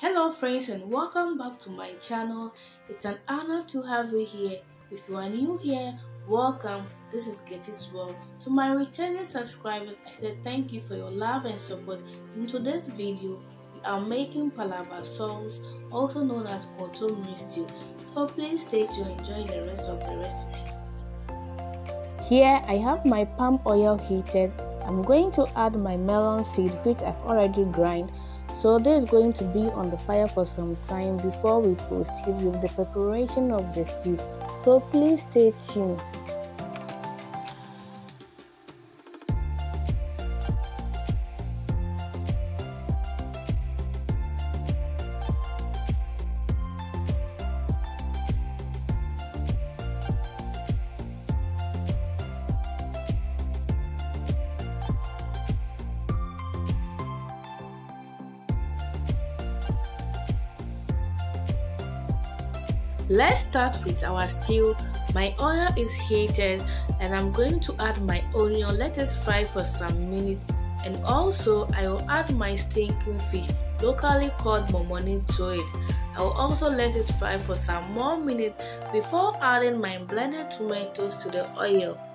Hello friends, and welcome back to my channel. It's an honor to have you here. If you are new here, welcome. This is Getty's World. To my returning subscribers, I said thank you for your love and support. In today's video, we are making palava sauce, also known as kontomire stew. So please stay to enjoy the rest of the recipe. Here I have my palm oil heated. I'm going to add my melon seed, which I've already grind. So this is going to be on the fire for some time before we proceed with the preparation of the stew. So please stay tuned. Let's start with our stew. My oil is heated and I'm going to add my onion. Let it fry for some minutes, and also I will add my stinking fish, locally called momoni, to it. I will also let it fry for some more minutes before adding my blended tomatoes to the oil.